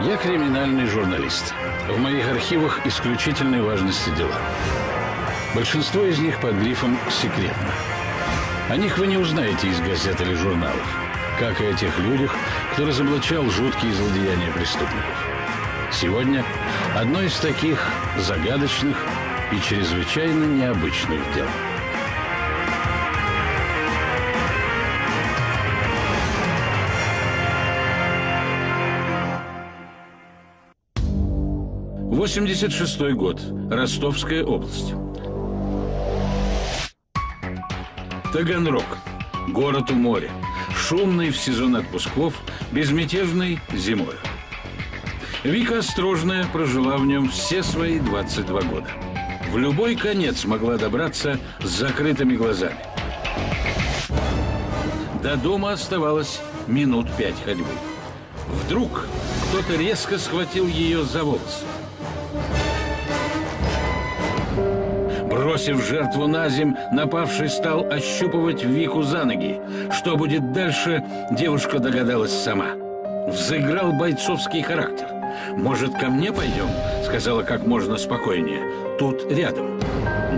Я криминальный журналист. В моих архивах исключительной важности дела. Большинство из них под грифом «секретно». О них вы не узнаете из газет или журналов, как и о тех людях, кто разоблачал жуткие злодеяния преступников. Сегодня одно из таких загадочных и чрезвычайно необычных дел. В 86-й год. Ростовская область. Таганрог. Город у моря. Шумный в сезон отпусков, безмятежный зимой. Вика Строжная прожила в нем все свои 22 года. В любой конец могла добраться с закрытыми глазами. До дома оставалось минут 5 ходьбы. Вдруг кто-то резко схватил ее за волосы. Бросив жертву на земь, напавший стал ощупывать Вику за ноги. Что будет дальше, девушка догадалась сама. Взыграл бойцовский характер. «Может, ко мне пойдем?» — сказала как можно спокойнее. «Тут рядом».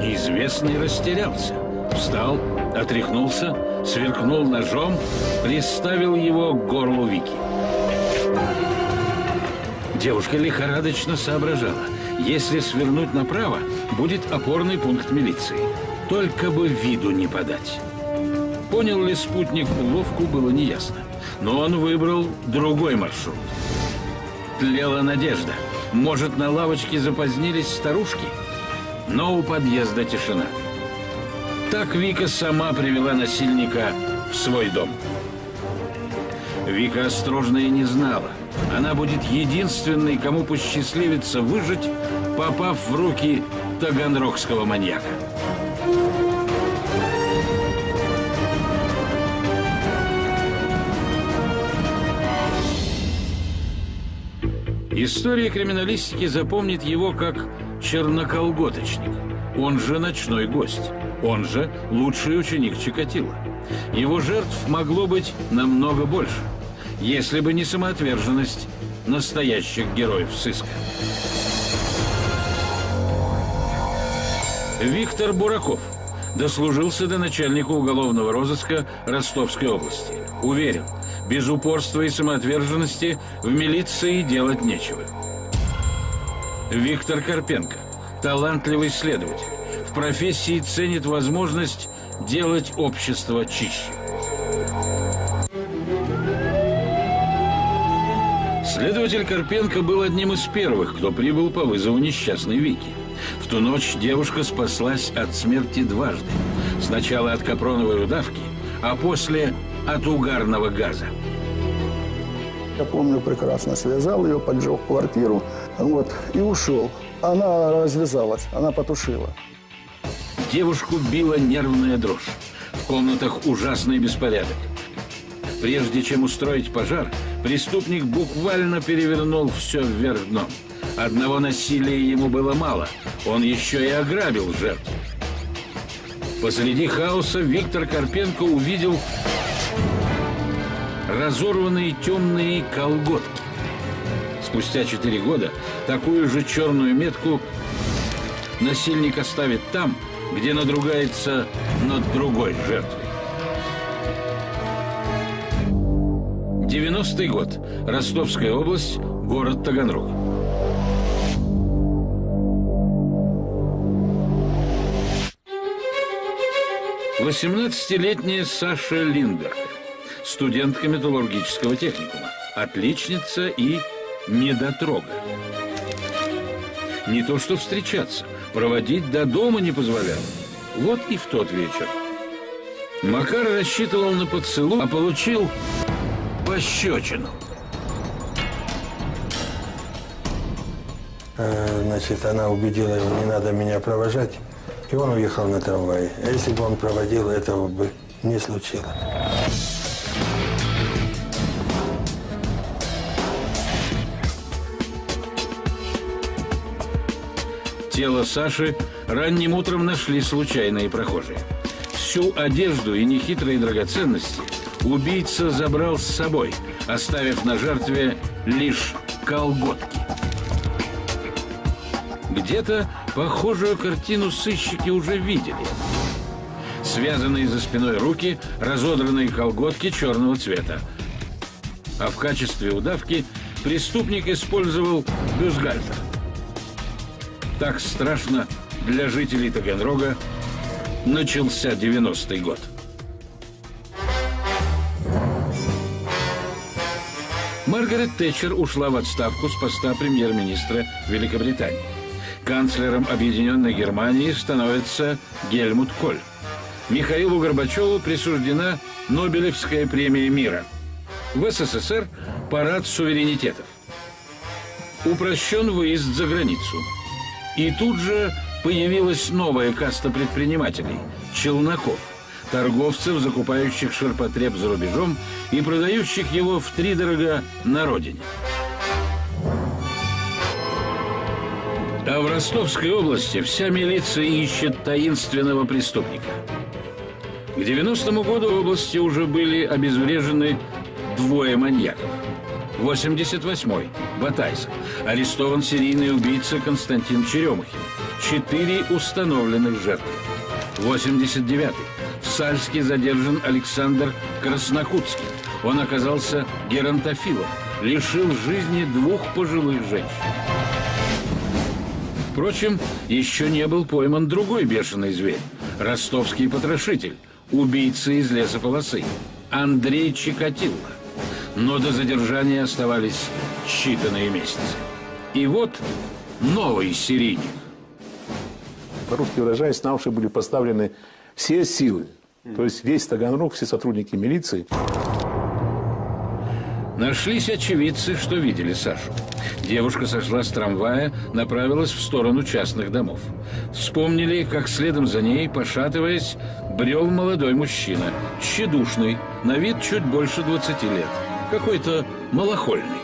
Неизвестный растерялся. Встал, отряхнулся, сверкнул ножом, приставил его к горлу Вики. Девушка лихорадочно соображала. Если свернуть направо, будет опорный пункт милиции. Только бы виду не подать. Понял ли спутник уловку, было неясно. Но он выбрал другой маршрут. Тлела надежда. Может, на лавочке запозднились старушки? Но у подъезда тишина. Так Вика сама привела насильника в свой дом. Вика Острожная не знала. Она будет единственной, кому посчастливится выжить, попав в руки таганрогского маньяка. История криминалистики запомнит его как черноколготочник, он же ночной гость, он же лучший ученик Чикатило. Его жертв могло быть намного больше, если бы не самоотверженность настоящих героев сыска. Виктор Бураков дослужился до начальника уголовного розыска Ростовской области. Уверен, без упорства и самоотверженности в милиции делать нечего. Виктор Карпенко – талантливый следователь. В профессии ценит возможность делать общество чище. Следователь Карпенко был одним из первых, кто прибыл по вызову несчастной Вики. В ту ночь девушка спаслась от смерти дважды. Сначала от капроновой удавки, а после от угарного газа. Я помню, прекрасно связал ее, поджег квартиру, вот, и ушел. Она развязалась, она потушила. Девушку била нервная дрожь. В комнатах ужасный беспорядок. Прежде чем устроить пожар, преступник буквально перевернул все вверх дном. Одного насилия ему было мало, он еще и ограбил жертву. Посреди хаоса Виктор Карпенко увидел разорванные темные колготки. Спустя 4 года такую же черную метку насильник оставит там, где надругается над другой жертвой. 90-й год. Ростовская область, город Таганрог. Восемнадцатилетняя Саша Линдер, студентка металлургического техникума, отличница и недотрога. Не то что встречаться, проводить до дома не позволяла. Вот и в тот вечер. Макар рассчитывал на поцелуй, а получил пощечину. Значит, она убедила его, не надо меня провожать. И он уехал на трамвае. Если бы он проводил, этого бы не случилось. Тело Саши ранним утром нашли случайные прохожие. Всю одежду и нехитрые драгоценности убийца забрал с собой, оставив на жертве лишь колготки. Где-то похожую картину сыщики уже видели. Связанные за спиной руки, разодранные колготки черного цвета. А в качестве удавки преступник использовал бюстгальтер. Так страшно для жителей Таганрога начался 90-й год. Маргарет Тэтчер ушла в отставку с поста премьер-министра Великобритании. Канцлером Объединенной Германии становится Гельмут Коль. Михаилу Горбачеву присуждена Нобелевская премия мира. В СССР парад суверенитетов. Упрощен выезд за границу. И тут же появилась новая каста предпринимателей – челноков, торговцев, закупающих ширпотреб за рубежом и продающих его втридорога на родине. А в Ростовской области вся милиция ищет таинственного преступника. К 90-му году в области уже были обезврежены двое маньяков. 88-й, Батайск, арестован серийный убийца Константин Черемухин. 4 установленных жертвы. 89-й, в Сальске задержан Александр Краснокутский. Он оказался геронтофилом, лишил жизни 2 пожилых женщин. Впрочем, еще не был пойман другой бешеный зверь – ростовский потрошитель, убийца из лесополосы, Андрей Чикатило. Но до задержания оставались считанные месяцы. И вот новый серийник. По-русски выражаясь, на уши были поставлены все силы. То есть весь Таганрог, все сотрудники милиции. Нашлись очевидцы, что видели Сашу. Девушка сошла с трамвая, направилась в сторону частных домов. Вспомнили, как следом за ней, пошатываясь, брел молодой мужчина. Тщедушный, на вид чуть больше 20 лет. Какой-то малохольный.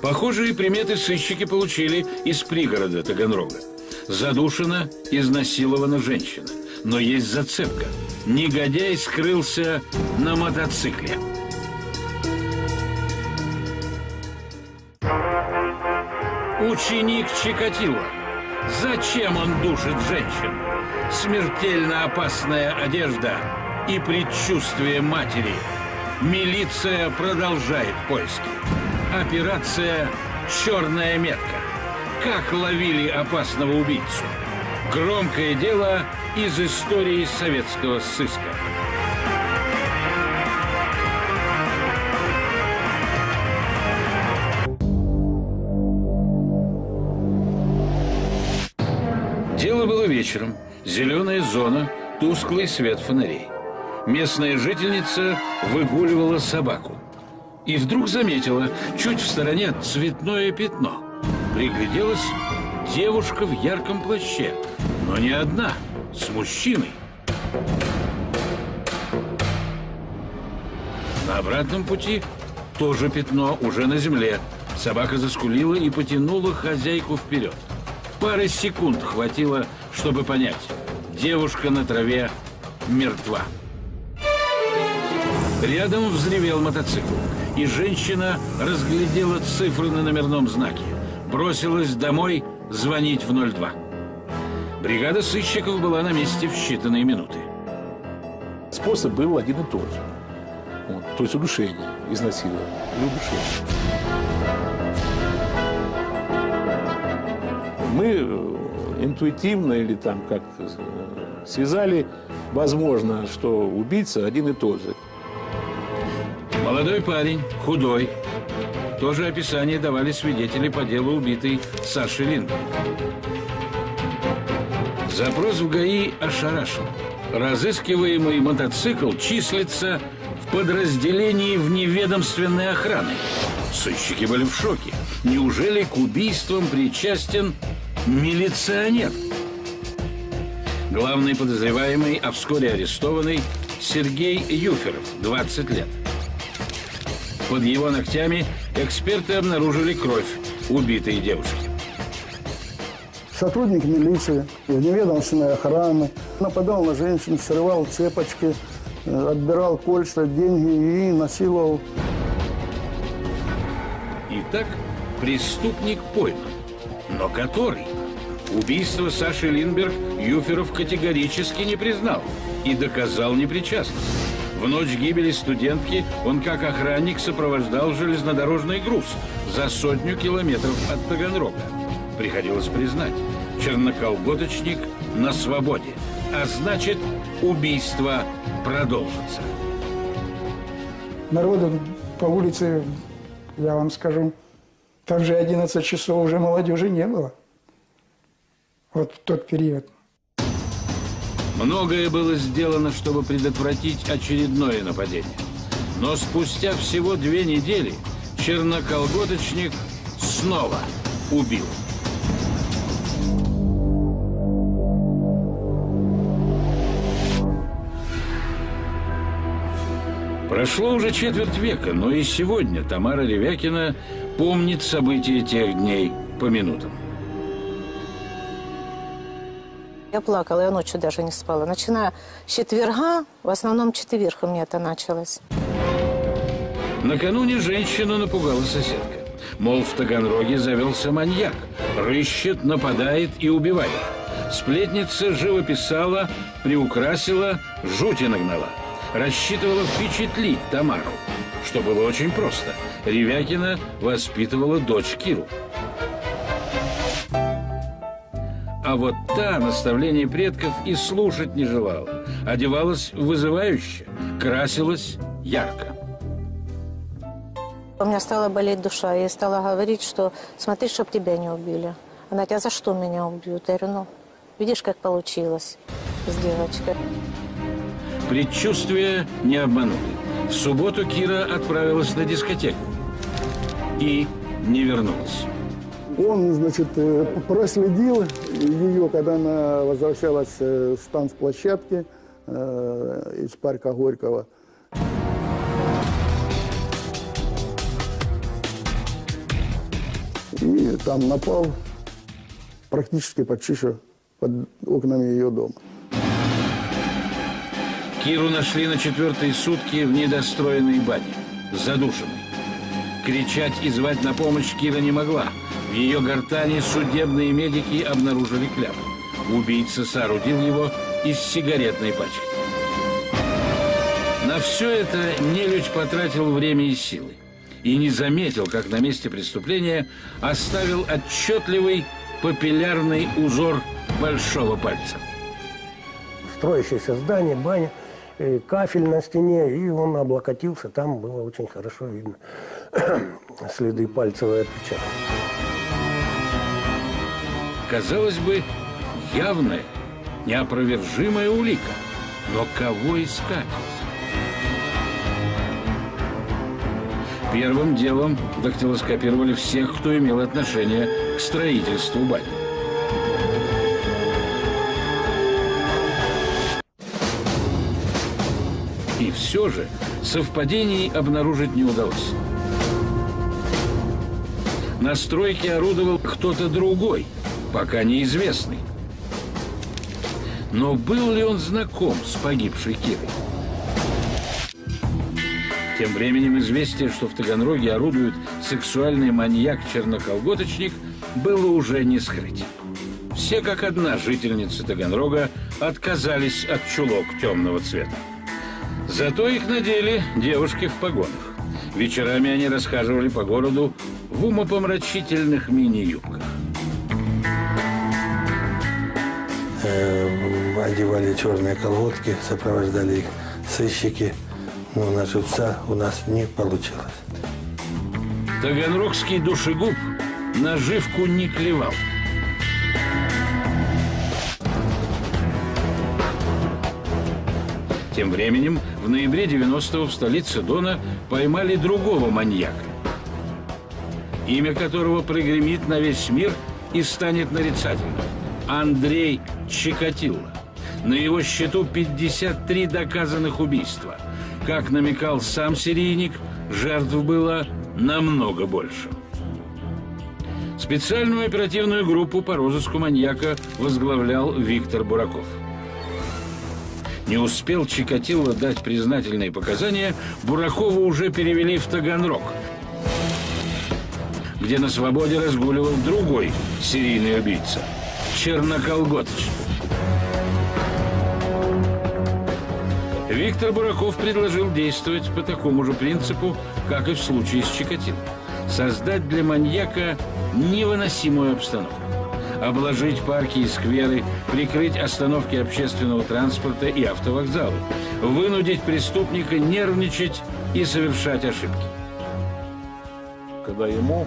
Похожие приметы сыщики получили из пригорода Таганрога. Задушена, изнасилована женщина. Но есть зацепка. Негодяй скрылся на мотоцикле. Ученик Чикатило. Зачем он душит женщин? Смертельно опасная одежда и предчувствие матери. Милиция продолжает поиски. Операция «Черная метка». Как ловили опасного убийцу? Громкое дело из истории советского сыска. Дело было вечером. Зеленая зона, тусклый свет фонарей. Местная жительница выгуливала собаку. И вдруг заметила чуть в стороне цветное пятно. Пригляделась девушка в ярком плаще, но не одна, с мужчиной. На обратном пути тоже пятно, уже на земле. Собака заскулила и потянула хозяйку вперед. Пары секунд хватило, чтобы понять. Девушка на траве мертва. Рядом взревел мотоцикл, и женщина разглядела цифры на номерном знаке. Бросилась домой звонить в 02. Бригада сыщиков была на месте в считанные минуты. Способ был один и тот же. Вот. То есть удушение, изнасилование и удушение. Мы интуитивно или там как-то связали, возможно, что убийца один и тот же. Молодой парень, худой. Тоже описание давали свидетели по делу убитой Саши Линдер. Запрос в ГАИ ошарашен. Разыскиваемый мотоцикл числится в подразделении вневедомственной охраны. Сыщики были в шоке. Неужели к убийствам причастен милиционер? Главный подозреваемый, а вскоре арестованный, Сергей Юферов, 20 лет. Под его ногтями эксперты обнаружили кровь убитой девушки. Сотрудник милиции, вневедомственной охраны нападал на женщин, срывал цепочки, отбирал кольца, деньги и насиловал. Итак, преступник пойман. Но который? Убийство Саши Линдберг Юферов категорически не признал и доказал непричастность. В ночь гибели студентки он как охранник сопровождал железнодорожный груз за 100 километров от Таганрога. Приходилось признать, черноколготочник на свободе, а значит, убийство продолжится. Народу по улице, я вам скажу, там же 11 часов уже молодежи не было. Вот в тот период. Многое было сделано, чтобы предотвратить очередное нападение. Но спустя всего 2 недели черноколготочник снова убил. Прошло уже 1/4 века, но и сегодня Тамара Ревякина помнит события тех дней по минутам. Я плакала, я ночью даже не спала. Начиная с четверга, в основном четверг у меня это началось. Накануне женщину напугала соседка. Мол, в Таганроге завелся маньяк. Рыщет, нападает и убивает. Сплетница живописала, приукрасила, жути нагнала. Рассчитывала впечатлить Тамару, что было очень просто. Ревякина воспитывала дочь Киру. А вот та наставление предков и слушать не желала. Одевалась вызывающе, красилась ярко. У меня стала болеть душа. Я стала говорить, что смотри, чтоб тебя не убили. Она тебя за что меня убьют? Я говорю, ну, видишь, как получилось с девочкой. Предчувствия не обманули. В субботу Кира отправилась на дискотеку и не вернулась. Он, значит, проследил ее, когда она возвращалась с танцплощадки из парка Горького. И там напал практически под шишу, под окнами ее дома. Киру нашли на 4-й сутки в недостроенной бане, задушенной. Кричать и звать на помощь Кира не могла. В ее гортани судебные медики обнаружили кляп. Убийца соорудил его из сигаретной пачки. На все это нелюдь потратил время и силы. И не заметил, как на месте преступления оставил отчетливый папиллярный узор большого пальца. Строящееся здание, баня, кафель на стене, и он облокотился. Там было очень хорошо видно следы пальцевые отпечатки. Казалось бы, явная, неопровержимая улика. Но кого искать? Первым делом дактилоскопировали всех, кто имел отношение к строительству бани. И все же совпадений обнаружить не удалось. На стройке орудовал кто-то другой, пока неизвестный. Но был ли он знаком с погибшей Кирой? Тем временем известие, что в Таганроге орудует сексуальный маньяк-черноколготочник, было уже не скрыть. Все как одна жительницы Таганрога отказались от чулок темного цвета. Зато их надели девушки в погонах. Вечерами они расхаживали по городу в умопомрачительных мини-юбках. Одевали черные колготки, сопровождали их сыщики. Но на живца у нас не получилось. Таганрогский душегуб наживку не клевал. Тем временем в ноябре 90-го в столице Дона поймали другого маньяка, имя которого прогремит на весь мир и станет нарицательным. Андрей Чикатило. На его счету 53 доказанных убийства. Как намекал сам серийник, жертв было намного больше. Специальную оперативную группу по розыску маньяка возглавлял Виктор Бураков. Не успел Чикатило дать признательные показания, Буракова уже перевели в Таганрог, где на свободе разгуливал другой серийный убийца – черноколготочник. Виктор Бураков предложил действовать по такому же принципу, как и в случае с Чикатило. Создать для маньяка невыносимую обстановку. Обложить парки и скверы, прикрыть остановки общественного транспорта и автовокзалы, вынудить преступника нервничать и совершать ошибки. Когда ему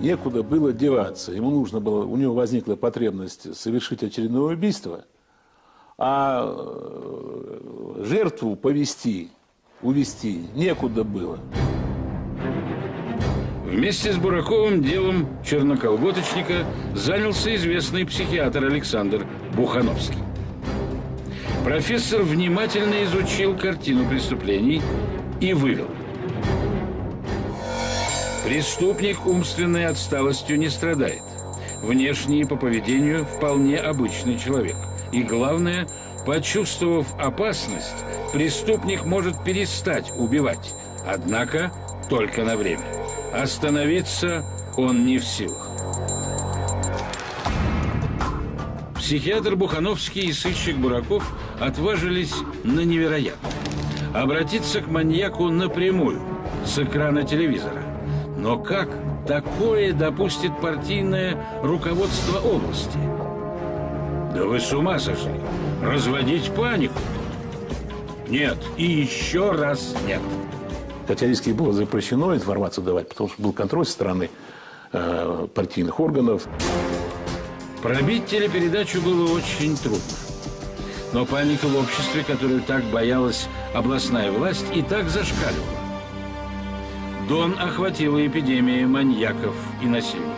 некуда было деваться, ему нужно было, у него возникла потребность совершить очередное убийство, а жертву увести некуда было. Вместе с Бураковым делом черноколготочника занялся известный психиатр Александр Бухановский. Профессор внимательно изучил картину преступлений и вывел. Преступник умственной отсталостью не страдает. Внешне и по поведению вполне обычный человек. И главное, почувствовав опасность, преступник может перестать убивать, однако только на время. Остановиться он не в силах. Психиатр Бухановский и сыщик Бураков отважились на невероятное. Обратиться к маньяку напрямую, с экрана телевизора. Но как такое допустит партийное руководство области? Да вы с ума сошли! Разводить панику? Нет, и еще раз нет. Категорически было запрещено информацию давать, потому что был контроль со стороны партийных органов. Пробить телепередачу было очень трудно. Но паника в обществе, которую так боялась областная власть, и так зашкаливала. Дон охватила эпидемия маньяков и насильников.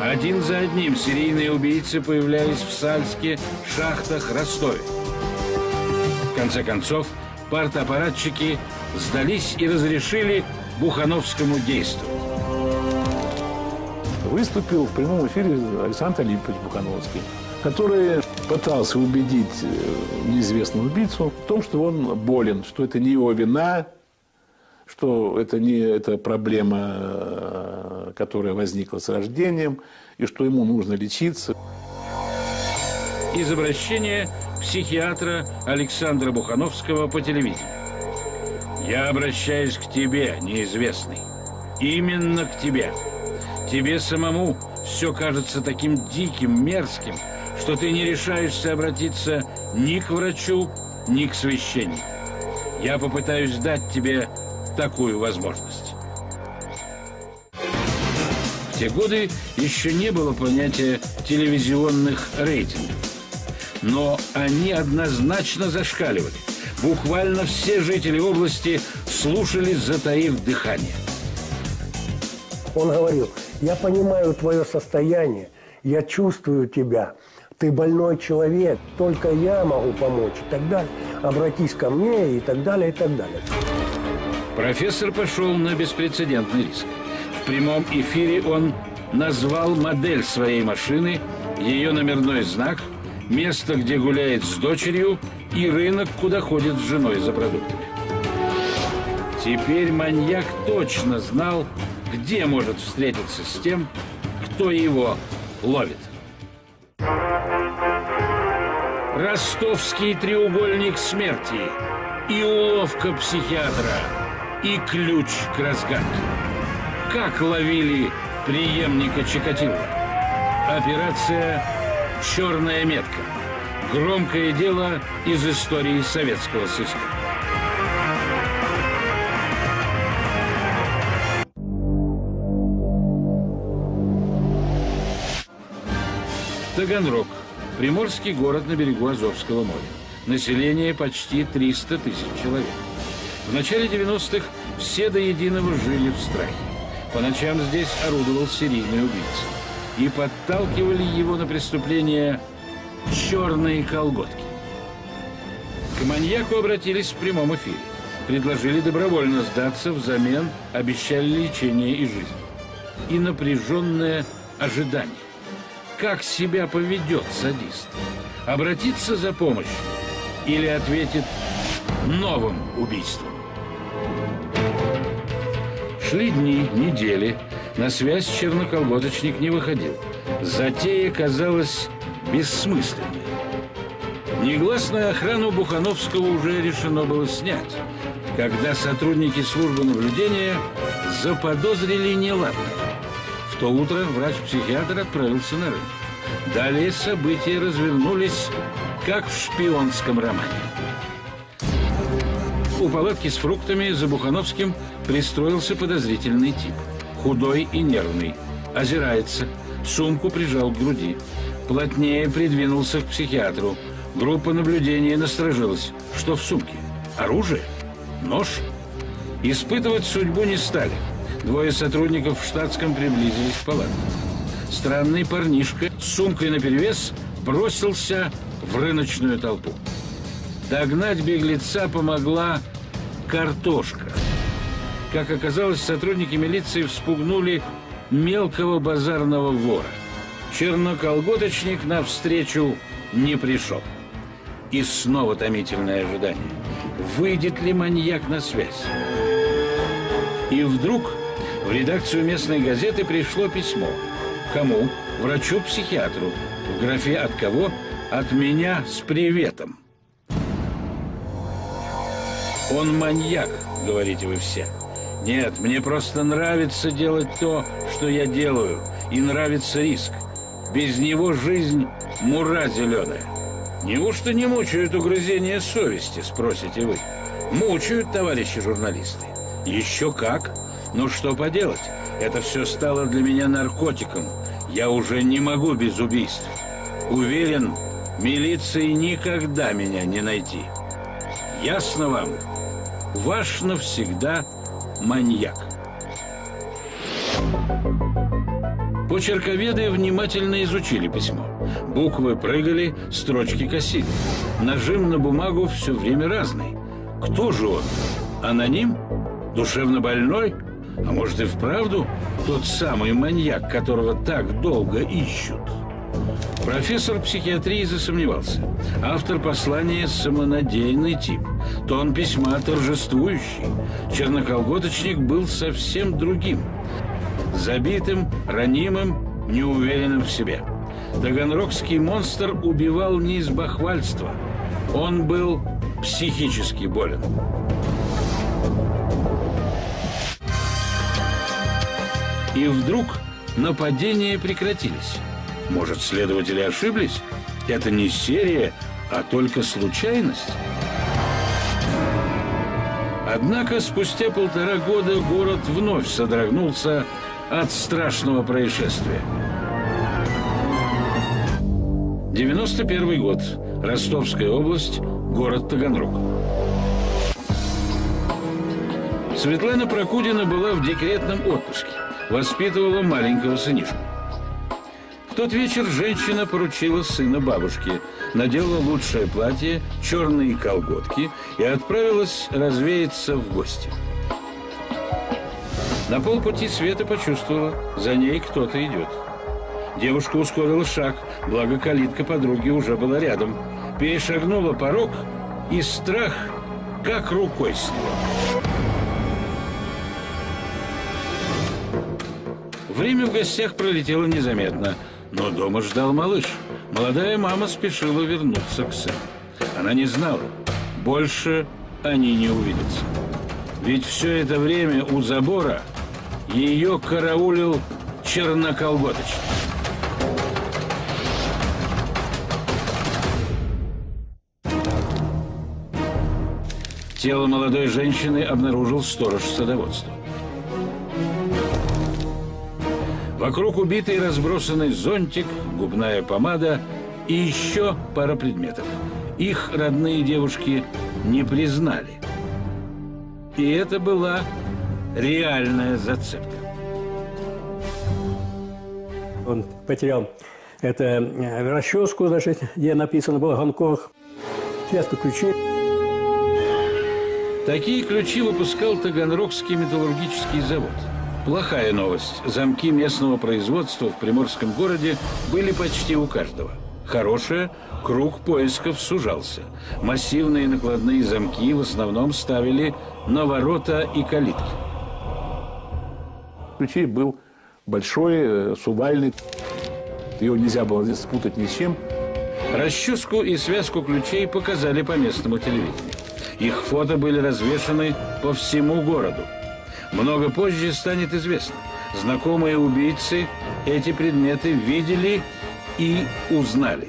Один за одним серийные убийцы появлялись в Сальске, Шахтах, Ростове. В конце концов, партаппаратчики сдались и разрешили Бухановскому действовать. Выступил в прямом эфире Александр Олимпович Бухановский, который пытался убедить неизвестного убийцу в том, что он болен, что это не его вина, что это не эта проблема, которая возникла с рождением, и что ему нужно лечиться. Из обращения психиатра Александра Бухановского по телевидению. Я обращаюсь к тебе, неизвестный. Именно к тебе. Тебе самому все кажется таким диким, мерзким, что ты не решаешься обратиться ни к врачу, ни к священнику. Я попытаюсь дать тебе такую возможность. В те годы еще не было понятия телевизионных рейтингов. Но они однозначно зашкаливали. Буквально все жители области слушали, затаив дыхание. Он говорил: я понимаю твое состояние, я чувствую тебя, ты больной человек, только я могу помочь, и так далее. Обратись ко мне, и так далее, и так далее. Профессор пошел на беспрецедентный риск. В прямом эфире он назвал модель своей машины, ее номерной знак, место, где гуляет с дочерью, и рынок, куда ходит с женой за продуктами. Теперь маньяк точно знал, где может встретиться с тем, кто его ловит. Ростовский треугольник смерти. И уловка психиатра, и ключ к разгадке. Как ловили преемника Чикатило? Операция «Черная метка». Громкое дело из истории советского сыска. Таганрог. Приморский город на берегу Азовского моря. Население почти 300 тысяч человек. В начале 90-х все до единого жили в страхе. По ночам здесь орудовал серийный убийца. И подталкивали его на преступление черные колготки. К маньяку обратились в прямом эфире. Предложили добровольно сдаться, взамен обещали лечение и жизнь. И напряженное ожидание. как себя поведет садист? Обратиться за помощью или ответит новым убийством? Шли дни, недели, на связь черноколготочник не выходил. Затея казалась бессмысленной. Негласную охрану Бухановского уже решено было снять, когда сотрудники службы наблюдения заподозрили неладное. В то утро врач-психиатр отправился на рынок. Далее события развернулись, как в шпионском романе. У палатки с фруктами за Бухановским пристроился подозрительный тип. Худой и нервный. Озирается. Сумку прижал к груди. Плотнее придвинулся к психиатру. Группа наблюдения насторожилась. Что в сумке? Оружие? Нож? Испытывать судьбу не стали. Двое сотрудников в штатском приблизились к палатке. Странный парнишка с сумкой наперевес бросился в рыночную толпу. Догнать беглеца помогла картошка. Как оказалось, сотрудники милиции вспугнули мелкого базарного вора. Черноколготочник навстречу не пришел. И снова томительное ожидание. Выйдет ли маньяк на связь? И вдруг в редакцию местной газеты пришло письмо. Кому? Врачу-психиатру. В графе «От кого?» «От меня с приветом». «Он маньяк», — говорите вы все. «Нет, мне просто нравится делать то, что я делаю, и нравится риск. Без него жизнь — мура зеленая». «Неужто не мучают угрызения совести?» — спросите вы. «Мучают, товарищи журналисты». «Еще как! Но что поделать? Это все стало для меня наркотиком. Я уже не могу без убийств. Уверен, милиции никогда меня не найти. Ясно вам? Ваш навсегда маньяк». Почерковеды внимательно изучили письмо. Буквы прыгали, строчки косили. Нажим на бумагу все время разный. Кто же он? Аноним? Душевно больной? А может и вправду тот самый маньяк, которого так долго ищут? Профессор психиатрии засомневался. Автор послания — самонадеянный тип. Тон письма торжествующий. Черноколготочник был совсем другим. Забитым, ранимым, неуверенным в себе. Таганрогский монстр убивал не из бахвальства. Он был психически болен. И вдруг нападения прекратились. Может, следователи ошиблись? Это не серия, а только случайность? Однако спустя 1,5 года город вновь содрогнулся от страшного происшествия. 91 год. Ростовская область. Город Таганрог. Светлана Прокудина была в декретном отпуске. Воспитывала маленького сынишку. В тот вечер женщина поручила сына бабушке, надела лучшее платье, черные колготки и отправилась развеяться в гости. На полпути Света почувствовала, за ней кто-то идет. Девушка ускорила шаг, благо калитка подруги уже была рядом. Перешагнула порог, и страх как рукой сняло. Время в гостях пролетело незаметно. Но дома ждал малыш. Молодая мама спешила вернуться к сыну. Она не знала. Больше они не увидятся. Ведь все это время у забора ее караулил черноколготочник. Тело молодой женщины обнаружил сторож садоводства. Вокруг убитый разбросанный зонтик, губная помада и еще пара предметов. Их родные девушки не признали. И это была реальная зацепка. Он потерял эту расческу, значит, где написано было «Гонконг». Часто ключи. Такие ключи выпускал Таганрогский металлургический завод. Плохая новость. Замки местного производства в приморском городе были почти у каждого. Хорошая – круг поисков сужался. Массивные накладные замки в основном ставили на ворота и калитки. Ключей был большой, сувальный. Его нельзя было здесь спутать ни с чем. Расческу и связку ключей показали по местному телевидению. Их фото были развешаны по всему городу. Много позже станет известно, знакомые убийцы эти предметы видели и узнали.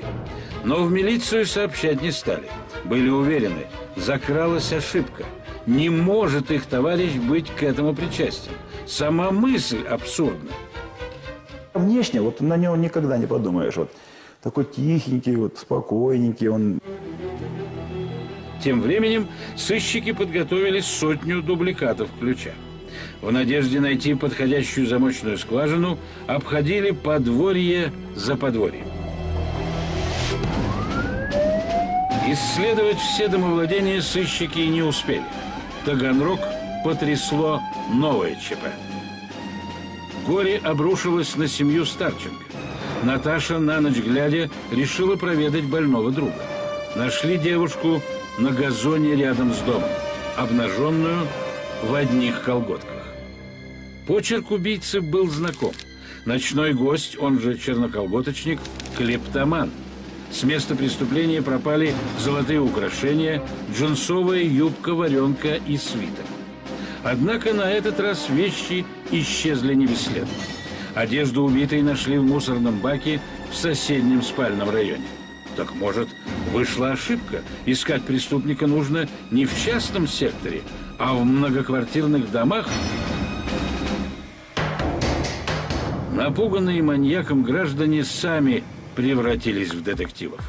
Но в милицию сообщать не стали. Были уверены, закралась ошибка. Не может их товарищ быть к этому причастен. Сама мысль абсурдна. Внешне вот на него никогда не подумаешь. Вот такой тихенький, вот спокойненький он. Тем временем сыщики подготовили 100 дубликатов ключа. В надежде найти подходящую замочную скважину, обходили подворье за подворьем. Исследовать все домовладения сыщики не успели. Таганрог потрясло новое ЧП. Горе обрушилось на семью Старченко. Наташа на ночь глядя решила проведать больного друга. Нашли девушку на газоне рядом с домом, обнаженную в одних колготках. Почерк убийцы был знаком. Ночной гость, он же черноколготочник, клептоман. С места преступления пропали золотые украшения, джинсовая юбка, варенка и свиток. Однако на этот раз вещи исчезли невследно. Одежду убитой нашли в мусорном баке в соседнем спальном районе. Так может, вышла ошибка? Искать преступника нужно не в частном секторе, а в многоквартирных домах? Напуганные маньяком граждане сами превратились в детективов.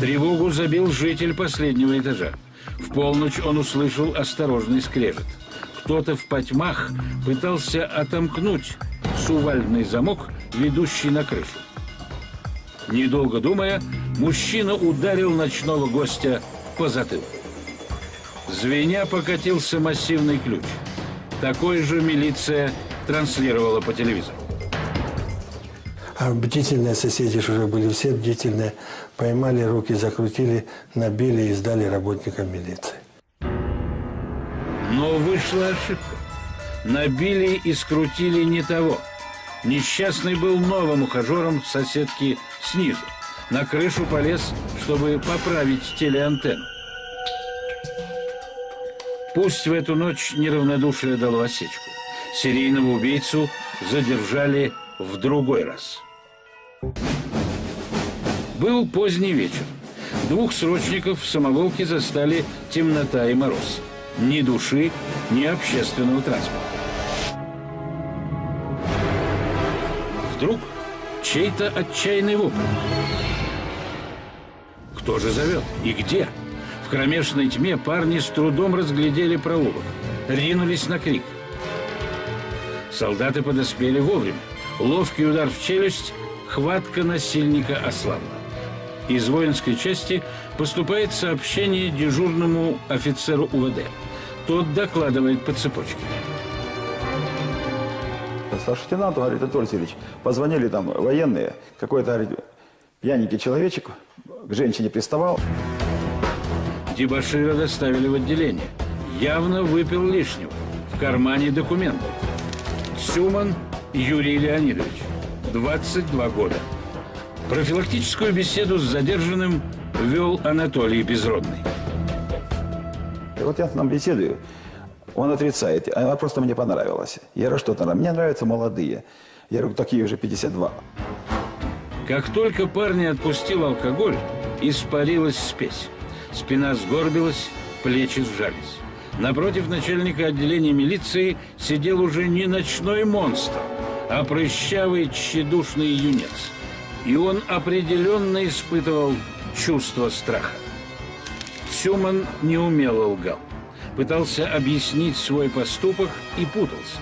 Тревогу забил житель последнего этажа. В полночь он услышал осторожный скрежет. Кто-то в потьмах пытался отомкнуть сувальный замок, ведущий на крышу. Недолго думая, мужчина ударил ночного гостя по затылку. Звеня покатился массивный ключ. Такой же милиция транслировала по телевизору. Бдительные соседи уже были, все бдительные. Поймали, руки закрутили, набили и сдали работникам милиции. Но вышла ошибка. Набили и скрутили не того. Несчастный был новым ухажером соседки снизу. На крышу полез, чтобы поправить телеантенну. Пусть в эту ночь неравнодушие дало осечку. Серийного убийцу задержали в другой раз. Был поздний вечер. Двух срочников в самоволке застали темнота и мороз. Ни души, ни общественного транспорта. Вдруг чей-то отчаянный вопль. Кто же зовет и где? В кромешной тьме парни с трудом разглядели проулок. Ринулись на крик. Солдаты подоспели вовремя. Ловкий удар в челюсть, хватка насильника ослабла. Из воинской части поступает сообщение дежурному офицеру УВД. Тот докладывает по цепочке. Старший лейтенант говорит: Анатолий Сергеевич, позвонили там военные, какой-то пьяненький человечек к женщине приставал. Дебошира доставили в отделение. Явно выпил лишнего. В кармане документы. Цюман Юрий Леонидович, 22 года. Профилактическую беседу с задержанным вел Анатолий Безродный. Вот я там беседую, он отрицает, она просто мне понравилась. Я говорю, что там, мне нравятся молодые. Я говорю, такие уже 52. Как только парня отпустил алкоголь, испарилась спесь. Спина сгорбилась, плечи сжались. Напротив начальника отделения милиции сидел уже не ночной монстр, а прыщавый тщедушный юнец. И он определенно испытывал чувство страха. Цюман неумело лгал. Пытался объяснить свой поступок и путался.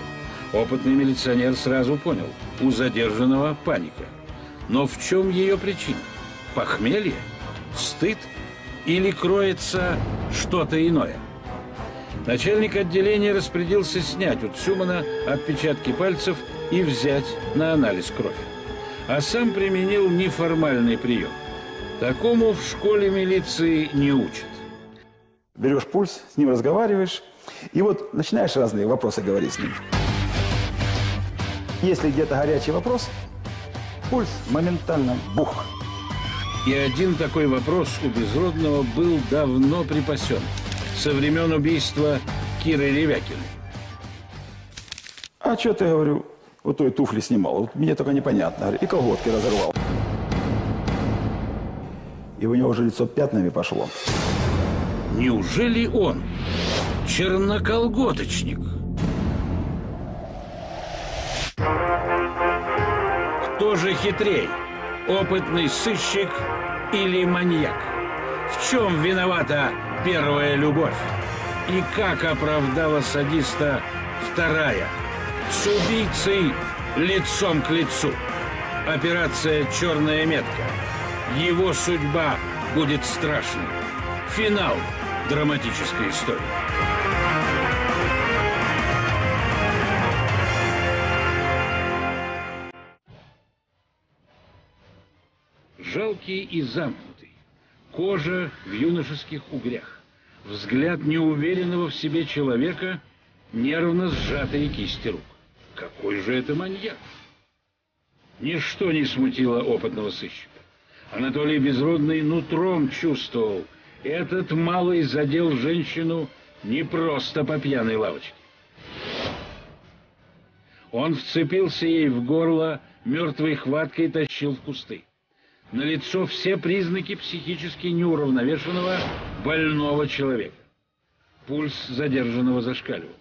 Опытный милиционер сразу понял – у задержанного паника. Но в чем ее причина? Похмелье? Стыд? Или кроется что-то иное? Начальник отделения распорядился снять у Цюмана отпечатки пальцев и взять на анализ кровь. А сам применил неформальный прием. Такому в школе милиции не учат. Берешь пульс, с ним разговариваешь, и вот начинаешь разные вопросы говорить с ним. Если где-то горячий вопрос, пульс моментально бух. И один такой вопрос у Безродного был давно припасен. Со времен убийства Киры Ревякиной. А что ты, говорю, вот той туфли снимал? Вот мне только непонятно. Говорю, и колготки разорвал. И у него уже лицо пятнами пошло. Неужели он черноколготочник? Кто же хитрей? Опытный сыщик или маньяк? В чем виновата первая любовь? И как оправдала садиста вторая? С убийцей лицом к лицу. Операция «Черная метка». Его судьба будет страшной. Финал драматической истории. Жалкий и замкнутый. Кожа в юношеских угрях. Взгляд неуверенного в себе человека, нервно сжатые кисти рук. Какой же это маньяк? Ничто не смутило опытного сыщика. Анатолий Безродный нутром чувствовал, этот малый задел женщину не просто по пьяной лавочке. Он вцепился ей в горло, мертвой хваткой тащил в кусты. Налицо все признаки психически неуравновешенного, больного человека. Пульс задержанного зашкаливал.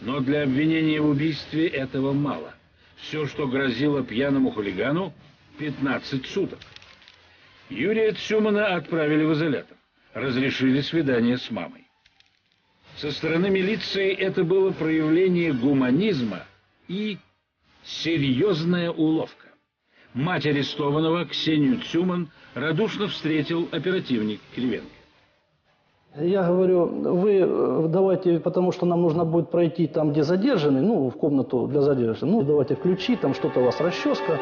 Но для обвинения в убийстве этого мало. Все, что грозило пьяному хулигану, 15 суток. Юрия Цюмана отправили в изолятор. Разрешили свидание с мамой. Со стороны милиции это было проявление гуманизма и серьезная уловка. Мать арестованного, Ксению Цюман, радушно встретил оперативник Кривенко. Я говорю, вы давайте, потому что нам нужно будет пройти там, где задержанный, ну, в комнату для задержанных. Ну, давайте включи, там что-то у вас расческа.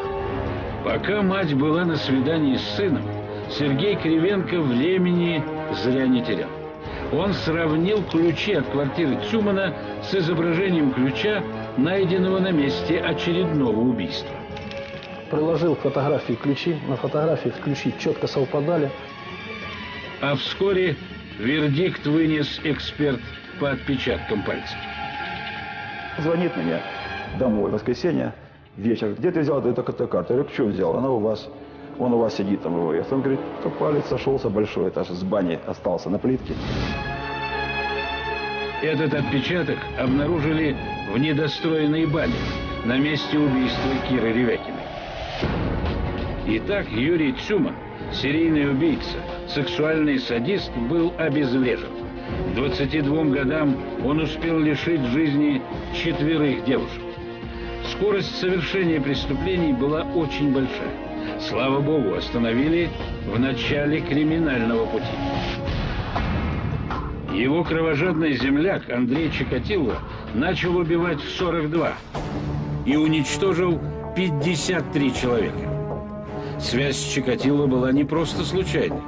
Пока мать была на свидании с сыном, Сергей Кривенко времени зря не терял. Он сравнил ключи от квартиры Цюмана с изображением ключа, найденного на месте очередного убийства. Приложил к фотографии ключи, на фотографиях ключи четко совпадали. А вскоре вердикт вынес эксперт по отпечаткам пальцев. Звонит мне домой в воскресенье вечер. Где ты взял эту карту? Я говорю, что взял? Она у вас. Он у вас сидит там его. И он говорит, что палец сошелся большой, этаж с бани остался на плитке. Этот отпечаток обнаружили в недостроенной бане на месте убийства Киры Ревякиной. Итак, Юрий Цюман, серийный убийца, сексуальный садист, был обезврежен. К 22 годам он успел лишить жизни 4 девушек. Скорость совершения преступлений была очень большая. Слава богу, остановили в начале криминального пути. Его кровожадный земляк Андрей Чикатило начал убивать в 42 и уничтожил 53 человека. Связь с Чикатило была не просто случайной.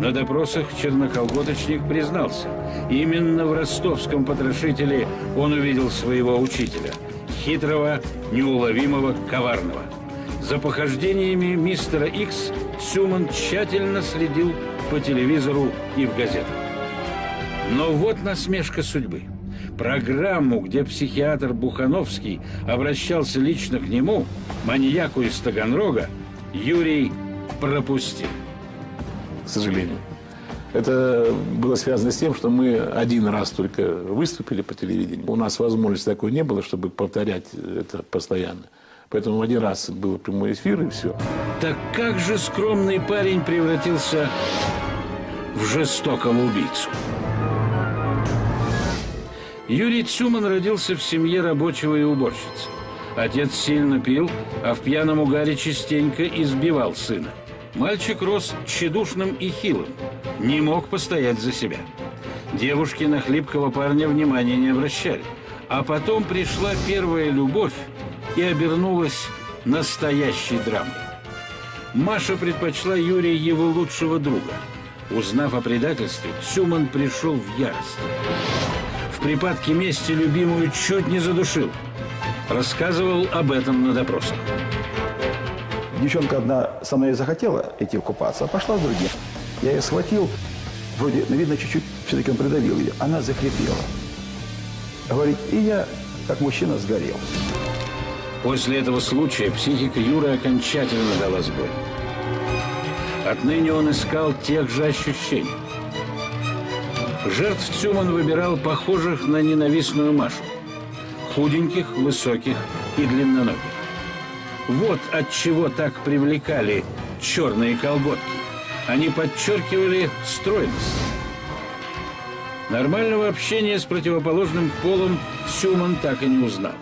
На допросах черноколготочник признался. Именно в ростовском потрошителе он увидел своего учителя. Хитрого, неуловимого, коварного. За похождениями мистера Икс Цюман тщательно следил по телевизору и в газетах. Но вот насмешка судьбы. Программу, где психиатр Бухановский обращался лично к нему, маньяку из Таганрога, Юрий пропустил. К сожалению. Это было связано с тем, что мы один раз только выступили по телевидению. У нас возможности такой не было, чтобы повторять это постоянно. Поэтому один раз был прямой эфир, и все. Так как же скромный парень превратился в жестокого убийцу? Юрий Цюман родился в семье рабочего и уборщицы. Отец сильно пил, а в пьяном угаре частенько избивал сына. Мальчик рос тщедушным и хилым, не мог постоять за себя. Девушки на хлипкого парня внимания не обращали. А потом пришла первая любовь и обернулась настоящей драмой. Маша предпочла Юрия его лучшего друга. Узнав о предательстве, Цюман пришел в ярость. В припадке мести любимую чуть не задушил. Рассказывал об этом на допросах. Девчонка одна со мной захотела идти купаться, а пошла с другим. Я ее схватил, вроде, ну, видно, чуть-чуть все-таки он придавил ее. Она захрипела. Говорит, и я, как мужчина, сгорел. После этого случая психика Юры окончательно дала сбой. Отныне он искал тех же ощущений. Жертв Цюман выбирал похожих на ненавистную Машу. Худеньких, высоких и длинноногих. Вот от чего так привлекали черные колготки. Они подчеркивали стройность. Нормального общения с противоположным полом Цюман так и не узнал.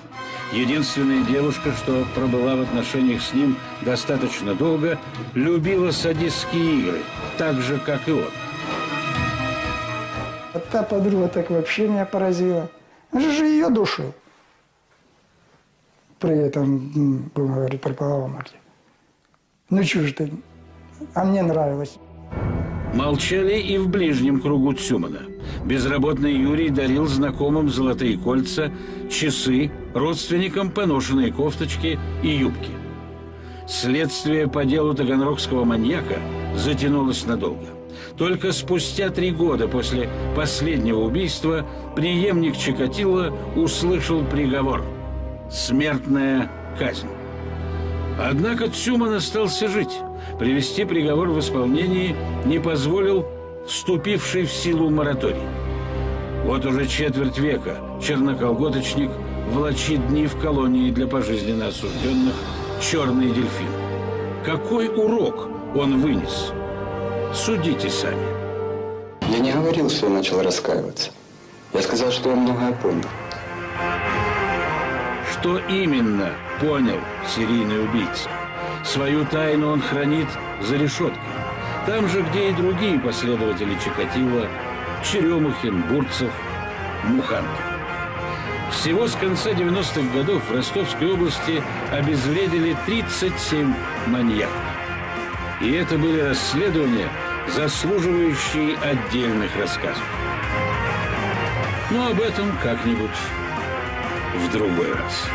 Единственная девушка, что пробыла в отношениях с ним достаточно долго, любила садистские игры, так же, как и он. Вот та подруга так вообще меня поразила. Она же ее душил. При этом, будем говорить, при половом акте. Ну чего же ты? А мне нравилось. Молчали и в ближнем кругу Цюмана. Безработный Юрий дарил знакомым золотые кольца, часы, родственникам поношенные кофточки и юбки. Следствие по делу таганрогского маньяка затянулось надолго. Только спустя 3 года после последнего убийства преемник Чикатило услышал приговор – смертная казнь. Однако Цюман остался жить. Привести приговор в исполнение не позволил вступивший в силу мораторий. Вот уже 4 века черноколготочник влачит дни в колонии для пожизненно осужденных «Черный дельфин». Какой урок он вынес? Судите сами. Я не говорил, что я начал раскаиваться. Я сказал, что я многое понял. Что именно понял серийный убийца? Свою тайну он хранит за решеткой. Там же, где и другие последователи Чикатило, Черемухин, Бурцев, Муханки. Всего с конца 90-х годов в Ростовской области обезвредили 37 маньяков. И это были расследования, заслуживающие отдельных рассказов. Но об этом как-нибудь в другой раз.